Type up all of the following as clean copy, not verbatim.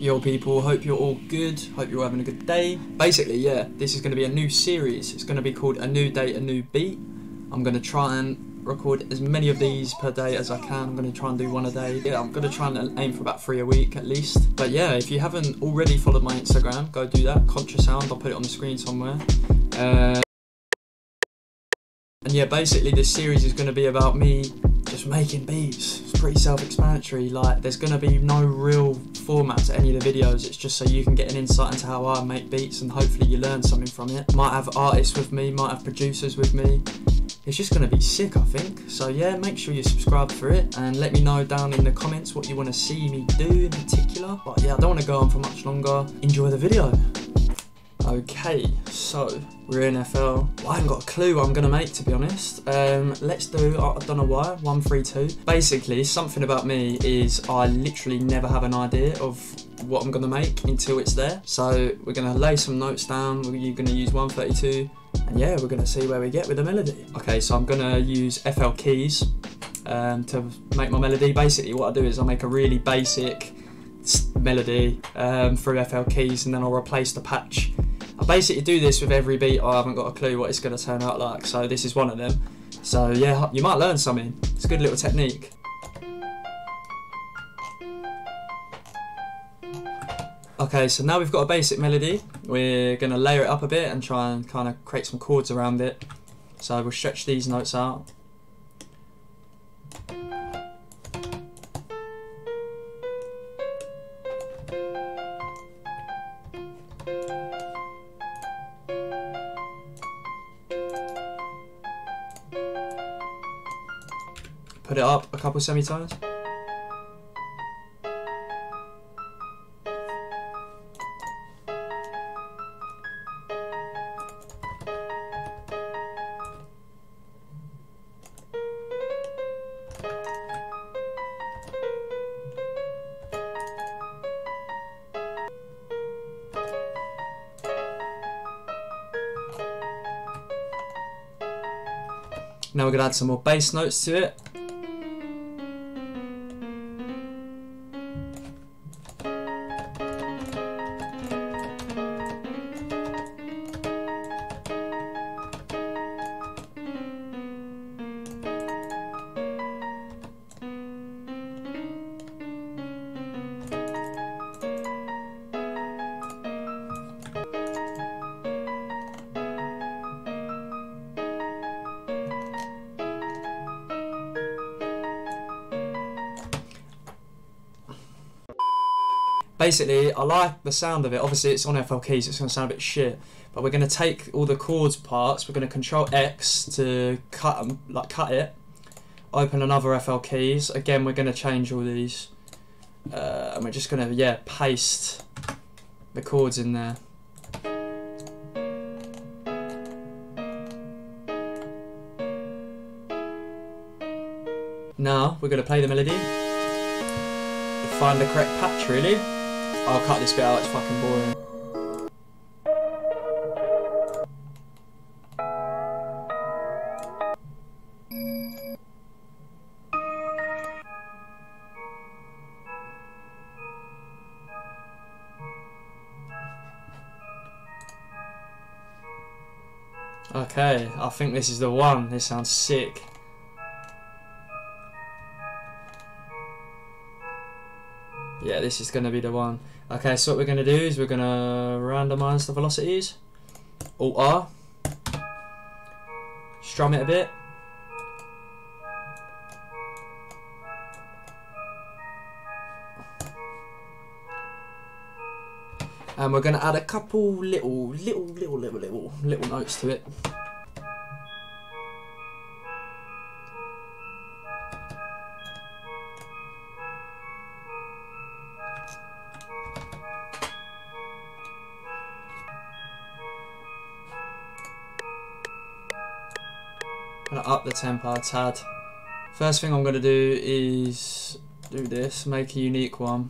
Yo people, hope you're all good, hope you're all having a good day. Basically, yeah, this is going to be a new series. It's going to be called A New Day, A New Beat. I'm going to try and record as many of these per day as I can. I'm going to try and do one a day. Yeah, I'm going to try and aim for about 3 a week at least. But yeah, if you haven't already followed my Instagram, go do that, Kontrasound, I'll put it on the screen somewhere. And yeah, basically this series is going to be about me just making beats. It's pretty self-explanatory, like there's going to be no real format to any of the videos. It's just so you can get an insight into how I make beats and hopefully you learn something from it. Might have artists with me, might have producers with me. It's just going to be sick, I think. So yeah, make sure you subscribe for it and let me know down in the comments what you want to see me do in particular. But yeah, I don't want to go on for much longer. Enjoy the video. Okay, so we're in FL. Well, I haven't got a clue what I'm going to make, to be honest. Let's do, I don't know why, 132. Basically, something about me is I literally never have an idea of what I'm going to make until it's there. So we're going to lay some notes down, we're going to use 132, and yeah, we're going to see where we get with the melody. Okay, so I'm going to use FL keys to make my melody. Basically, what I do is I make a really basic melody through FL keys, and then I'll replace the patch. I basically do this with every beat. I haven't got a clue what it's going to turn out like, so this is one of them. So yeah, you might learn something. It's a good little technique. Okay, so now we've got a basic melody. We're going to layer it up a bit and try and kind of create some chords around it. So we'll stretch these notes out. Put it up a couple semitones. Now we're going to add some more bass notes to it. Basically, I like the sound of it. Obviously, it's on FL keys, it's going to sound a bit shit. But we're going to take all the chords parts, we're going to Control X to cut it. Open another FL keys. Again, we're going to change all these. And we're just going to, yeah, paste the chords in there. Now, we're going to play the melody. Find the correct patch, really. I'll cut this bit out, it's fucking boring. Okay, I think this is the one. This sounds sick. Yeah, this is going to be the one. Okay, so what we're going to do is we're going to randomise the velocities. Alt R. Strum it a bit. And we're going to add a couple little notes to it. Up the tempo a tad. First thing I'm going to do is do this, make a unique one.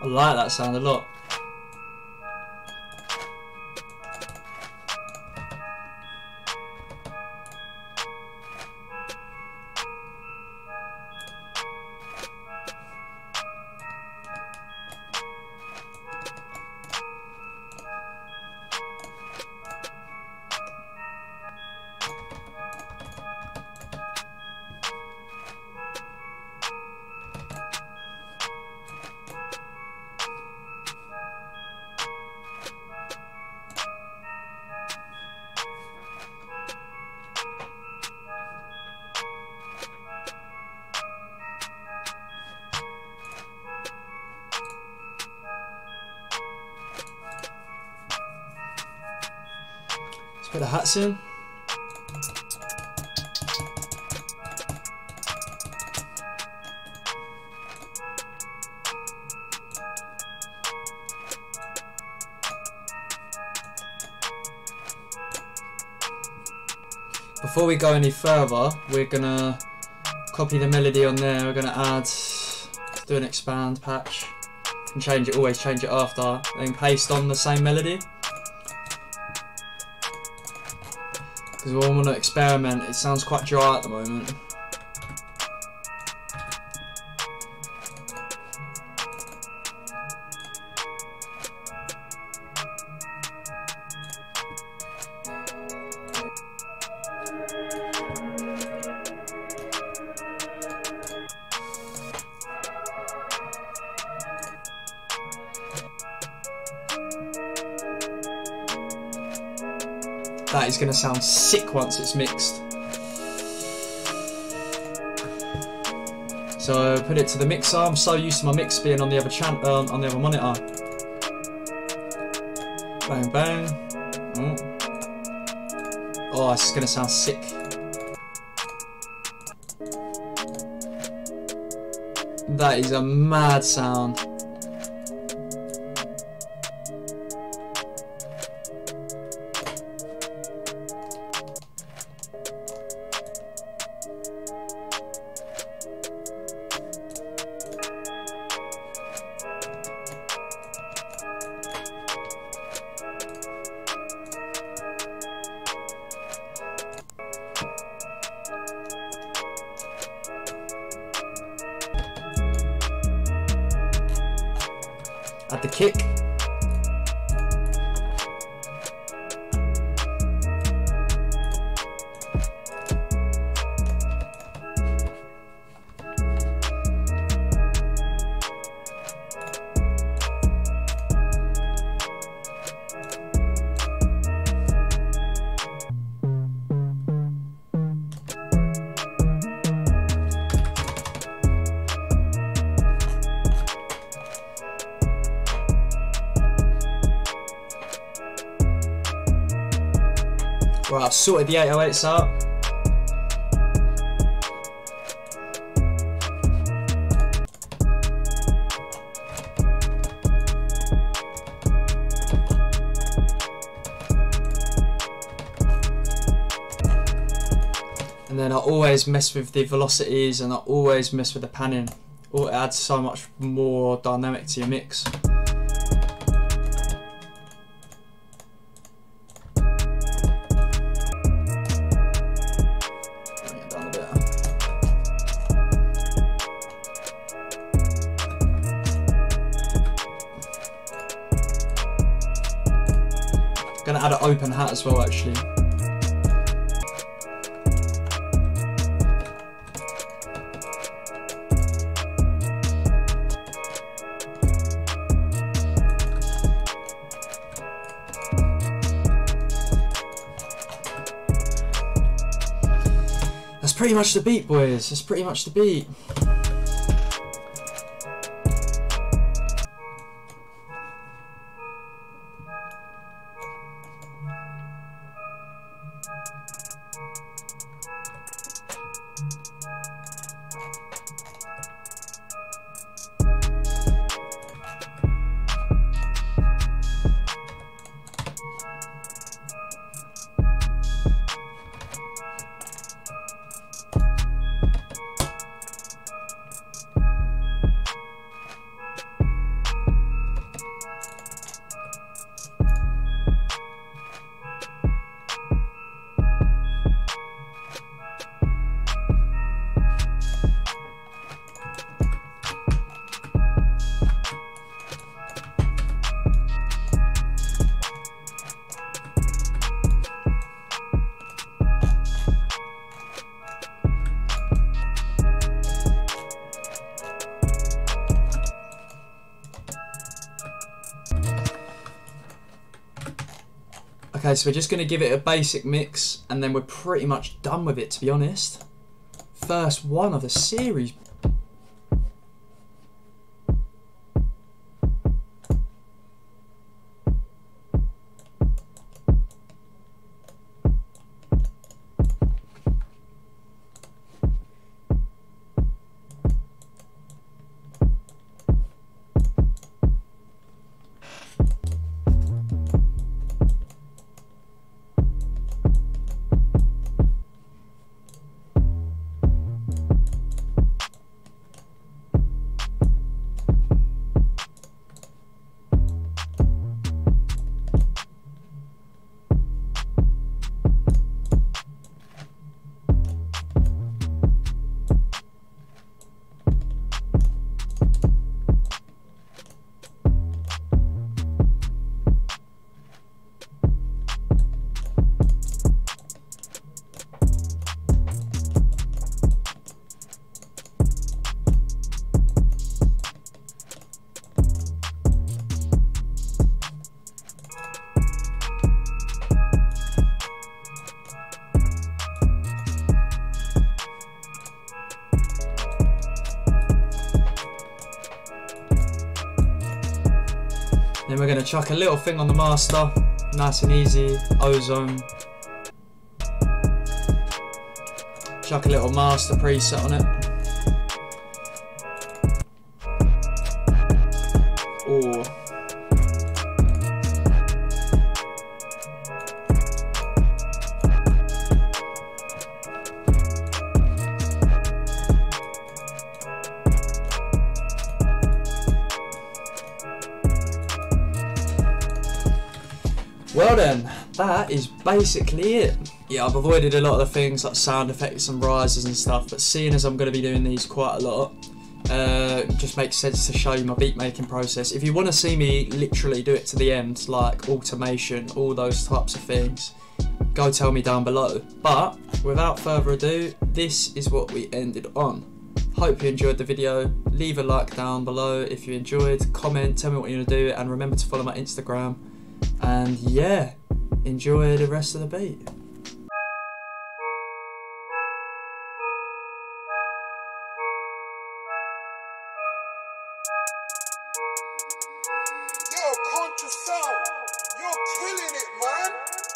I like that sound a lot. Put the hats in. Before we go any further, we're gonna copy the melody on there. We're gonna add, do an expand patch and change it, always change it after, then paste on the same melody. Because we all want to experiment, it sounds quite dry at the moment. That is going to sound sick once it's mixed. So put it to the mixer. I'm so used to my mix being on the other monitor. Bang bang. Oh, it's going to sound sick. That is a mad sound. At the kick. Right, I've sorted the 808s out. And then I always mess with the velocities and I always mess with the panning. It adds so much more dynamic to your mix. Gonna add an open hat as well, actually. That's pretty much the beat, boys. That's pretty much the beat. Okay, so we're just going to give it a basic mix, and then we're pretty much done with it, to be honest. First one of the series. Then we're going to chuck a little thing on the master, nice and easy, ozone. Chuck a little master preset on it. Well then, that is basically it. Yeah, I've avoided a lot of the things like sound effects and rises and stuff, but seeing as I'm going to be doing these quite a lot, just makes sense to show you my beat making process. If you want to see me literally do it to the end, like automation, all those types of things, go tell me down below. But without further ado, this is what we ended on. Hope you enjoyed the video. Leave a like down below if you enjoyed, comment, tell me what you're going to do, and remember to follow my Instagram. And yeah, enjoy the rest of the beat. Yo, Kontrasound, you're killing it, man.